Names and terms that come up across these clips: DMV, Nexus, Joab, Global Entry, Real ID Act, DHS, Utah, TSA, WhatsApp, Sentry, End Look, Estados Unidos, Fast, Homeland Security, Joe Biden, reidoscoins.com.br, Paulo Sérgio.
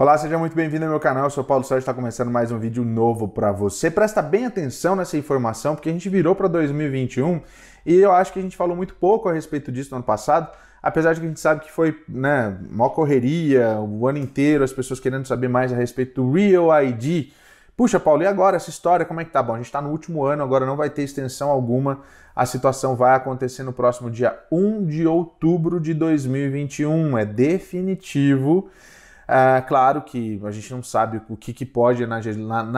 Olá, seja muito bem-vindo ao meu canal, eu sou Paulo Sérgio, está começando mais um vídeo novo para você. Presta bem atenção nessa informação, porque a gente virou para 2021 e eu acho que a gente falou muito pouco a respeito disso no ano passado, apesar de que a gente sabe que foi, mó correria, o ano inteiro, as pessoas querendo saber mais a respeito do Real ID. Puxa, Paulo, e agora essa história, como é que tá? Bom, a gente está no último ano, agora não vai ter extensão alguma, a situação vai acontecer no próximo dia 1 de outubro de 2021, é definitivo. Claro que a gente não sabe o que pode na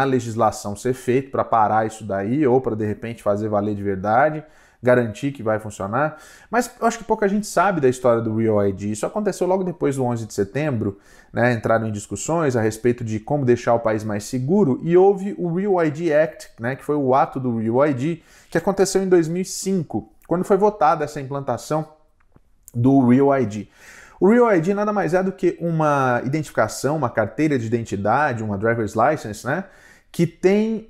legislação ser feito para parar isso daí ou para de repente fazer valer de verdade, garantir que vai funcionar, mas eu acho que pouca gente sabe da história do Real ID. Isso aconteceu logo depois do 11 de setembro, né? Entraram em discussões a respeito de como deixar o país mais seguro e houve o Real ID Act, né? Que foi o ato do Real ID, que aconteceu em 2005, quando foi votada essa implantação do Real ID. O Real ID nada mais é do que uma identificação, uma carteira de identidade, uma driver's license, né? Que tem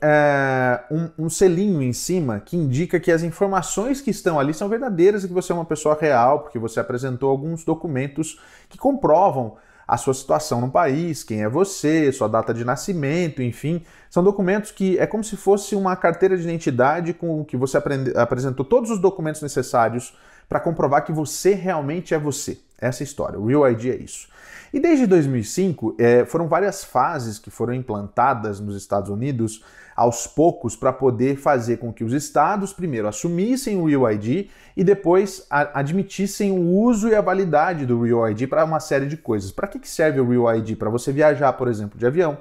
um selinho em cima que indica que as informações que estão ali são verdadeiras e que você é uma pessoa real, porque você apresentou alguns documentos que comprovam a sua situação no país, quem é você, sua data de nascimento, enfim. São documentos que é como se fosse uma carteira de identidade com que você apresentou todos os documentos necessários para comprovar que você realmente é você. Essa história, o Real ID é isso. E desde 2005, foram várias fases que foram implantadas nos Estados Unidos, aos poucos, para poder fazer com que os estados, primeiro, assumissem o Real ID e depois admitissem o uso e a validade do Real ID para uma série de coisas. Para que serve o Real ID? Para você viajar, por exemplo, de avião,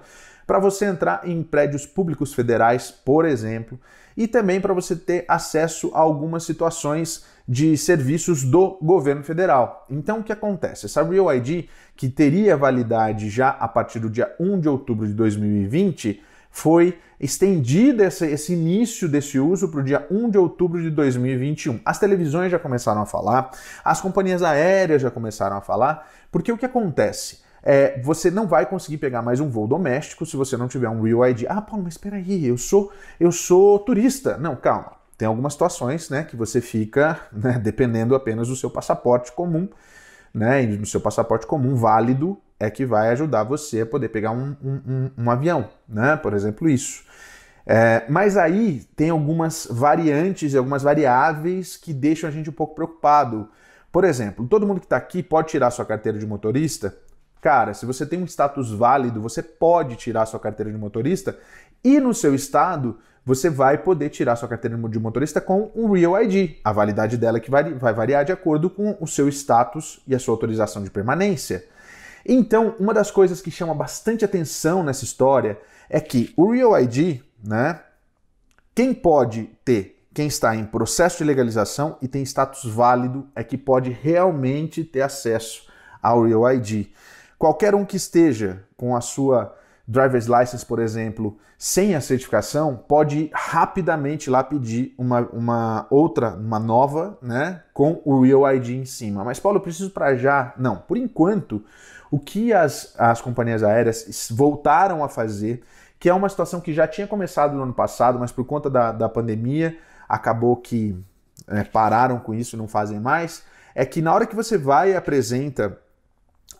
para você entrar em prédios públicos federais, por exemplo, e também para você ter acesso a algumas situações de serviços do governo federal. Então, o que acontece? Essa Real ID, que teria validade já a partir do dia 1 de outubro de 2020, foi estendida esse início desse uso para o dia 1 de outubro de 2021. As televisões já começaram a falar, as companhias aéreas já começaram a falar, porque o que acontece? Você não vai conseguir pegar mais um voo doméstico se você não tiver um Real ID. Ah, Paulo, mas espera aí, eu sou turista. Não, calma. Tem algumas situações, né, que você fica, né, dependendo apenas do seu passaporte comum, né, e no seu passaporte comum válido é que vai ajudar você a poder pegar um avião, né, por exemplo isso. Mas aí tem algumas variantes e algumas variáveis que deixam a gente um pouco preocupado. Por exemplo, todo mundo que está aqui pode tirar sua carteira de motorista? Cara, se você tem um status válido, você pode tirar sua carteira de motorista e no seu estado você vai poder tirar sua carteira de motorista com o Real ID. A validade dela que vai variar de acordo com o seu status e a sua autorização de permanência. Então, uma das coisas que chama bastante atenção nessa história é que o Real ID, né, quem pode ter? Quem está em processo de legalização e tem status válido é que pode realmente ter acesso ao Real ID. Qualquer um que esteja com a sua driver's license, por exemplo, sem a certificação, pode rapidamente lá pedir uma nova, né, com o Real ID em cima. Mas, Paulo, eu preciso para já? Não, por enquanto, o que as companhias aéreas voltaram a fazer, que é uma situação que já tinha começado no ano passado, mas por conta da pandemia, acabou que pararam com isso, não fazem mais, é que na hora que você vai e apresenta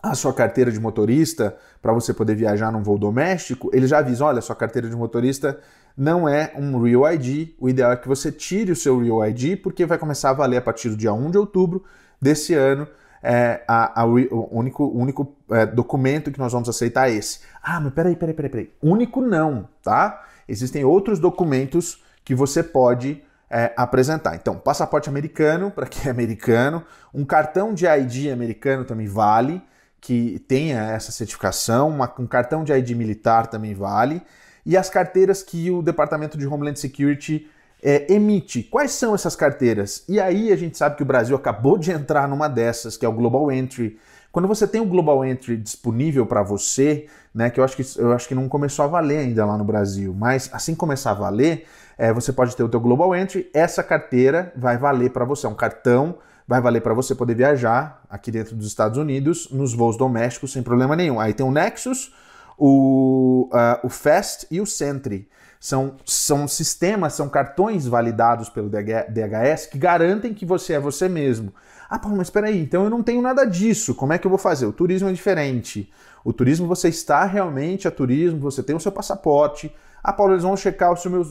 a sua carteira de motorista para você poder viajar num voo doméstico, ele já avisa, olha, sua carteira de motorista não é um Real ID, o ideal é que você tire o seu Real ID, porque vai começar a valer a partir do dia 1 de outubro desse ano, o único documento que nós vamos aceitar é esse. Ah, mas peraí, único não, tá? Existem outros documentos que você pode apresentar. Então, passaporte americano, para quem é americano, um cartão de ID americano também vale, que tenha essa certificação, um cartão de ID militar também vale, e as carteiras que o Departamento de Homeland Security emite. Quais são essas carteiras? E aí a gente sabe que o Brasil acabou de entrar numa dessas, que é o Global Entry. Quando você tem o Global Entry disponível para você, né, que eu acho que não começou a valer ainda lá no Brasil, mas assim começar a valer, você pode ter o teu Global Entry, essa carteira vai valer para você, um cartão vai valer para você poder viajar aqui dentro dos Estados Unidos, nos voos domésticos, sem problema nenhum. Aí tem o Nexus, o Fast e o Sentry. São sistemas, são cartões validados pelo DHS que garantem que você é você mesmo. Ah, Paulo, mas espera aí, então eu não tenho nada disso, como é que eu vou fazer? O turismo é diferente. O turismo, você está realmente a turismo, você tem o seu passaporte. Ah, Paulo, eles vão checar se o meu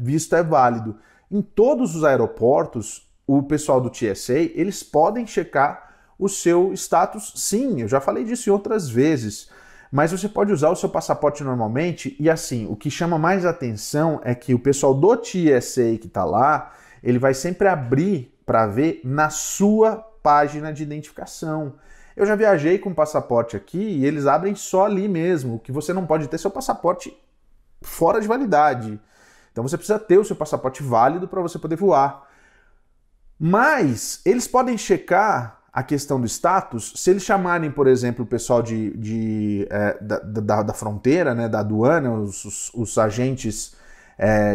visto é válido. Em todos os aeroportos, o pessoal do TSA, eles podem checar o seu status, sim. Eu já falei disso em outras vezes. Mas você pode usar o seu passaporte normalmente e assim, o que chama mais atenção é que o pessoal do TSA que está lá, ele vai sempre abrir para ver na sua página de identificação. Eu já viajei com passaporte aqui e eles abrem só ali mesmo, que você não pode ter seu passaporte fora de validade. Então você precisa ter o seu passaporte válido para você poder voar. Mas eles podem checar a questão do status, se eles chamarem, por exemplo, o pessoal da fronteira, né, da aduana, os agentes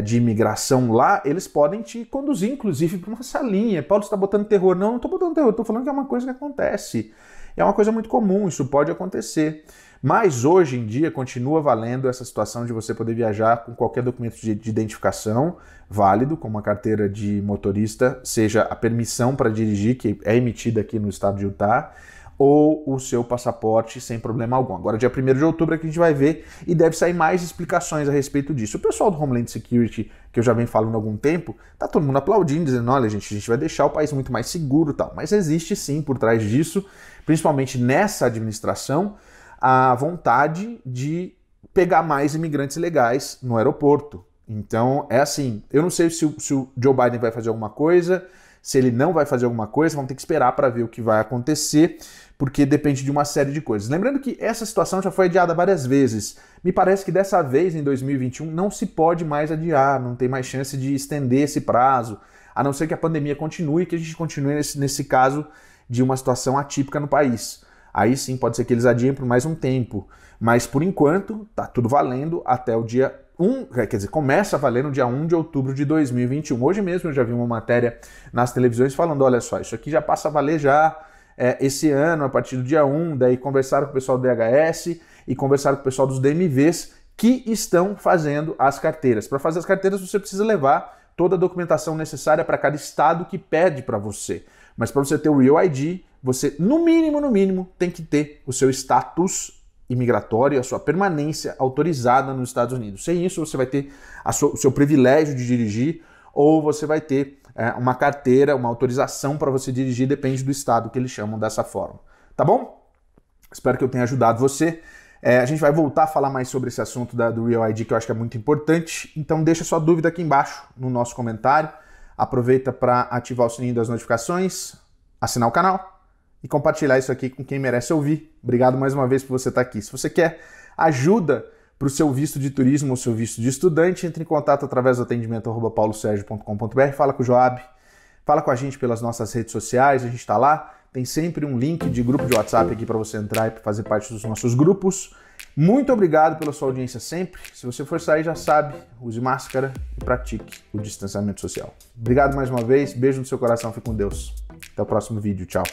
de imigração lá, eles podem te conduzir, inclusive, para uma salinha. Paulo, você está botando terror. Não, não estou botando terror, estou falando que é uma coisa que acontece. É uma coisa muito comum, isso pode acontecer. Mas hoje em dia continua valendo essa situação de você poder viajar com qualquer documento de identificação válido, como uma carteira de motorista, seja a permissão para dirigir, que é emitida aqui no estado de Utah, ou o seu passaporte sem problema algum. Agora, dia 1º de outubro é que a gente vai ver e deve sair mais explicações a respeito disso. O pessoal do Homeland Security, que eu já venho falando há algum tempo, tá todo mundo aplaudindo, dizendo, olha gente, a gente vai deixar o país muito mais seguro e tal. Mas existe sim por trás disso, principalmente nessa administração, a vontade de pegar mais imigrantes legais no aeroporto. Então, é assim, eu não sei se o Joe Biden vai fazer alguma coisa, se ele não vai fazer alguma coisa, vamos ter que esperar para ver o que vai acontecer, porque depende de uma série de coisas. Lembrando que essa situação já foi adiada várias vezes. Me parece que dessa vez, em 2021, não se pode mais adiar, não tem mais chance de estender esse prazo, a não ser que a pandemia continue, que a gente continue nesse caso de uma situação atípica no país. Aí sim, pode ser que eles adiem por mais um tempo. Mas, por enquanto, tá tudo valendo até o dia 1, quer dizer, começa a valer no dia 1 de outubro de 2021. Hoje mesmo eu já vi uma matéria nas televisões falando, olha só, isso aqui já passa a valer esse ano, a partir do dia 1. Daí conversaram com o pessoal do DHS e conversaram com o pessoal dos DMVs que estão fazendo as carteiras. Para fazer as carteiras, você precisa levar toda a documentação necessária para cada estado que pede para você. Mas para você ter o Real ID, você, no mínimo, tem que ter o seu status imigratório, a sua permanência autorizada nos Estados Unidos. Sem isso, você vai ter o seu privilégio de dirigir ou você vai ter uma carteira, uma autorização para você dirigir, depende do estado que eles chamam dessa forma. Tá bom? Espero que eu tenha ajudado você. A gente vai voltar a falar mais sobre esse assunto do Real ID, que eu acho que é muito importante. Então deixa sua dúvida aqui embaixo no nosso comentário. Aproveita para ativar o sininho das notificações, assinar o canal e compartilhar isso aqui com quem merece ouvir. Obrigado mais uma vez por você estar aqui. Se você quer ajuda para o seu visto de turismo ou seu visto de estudante, entre em contato através do atendimento @paulosergio.com.br, fala com o Joab, fala com a gente pelas nossas redes sociais, a gente está lá, tem sempre um link de grupo de WhatsApp aqui para você entrar e fazer parte dos nossos grupos. Muito obrigado pela sua audiência sempre. Se você for sair, já sabe, use máscara e pratique o distanciamento social. Obrigado mais uma vez, beijo no seu coração, fique com Deus. Até o próximo vídeo, tchau.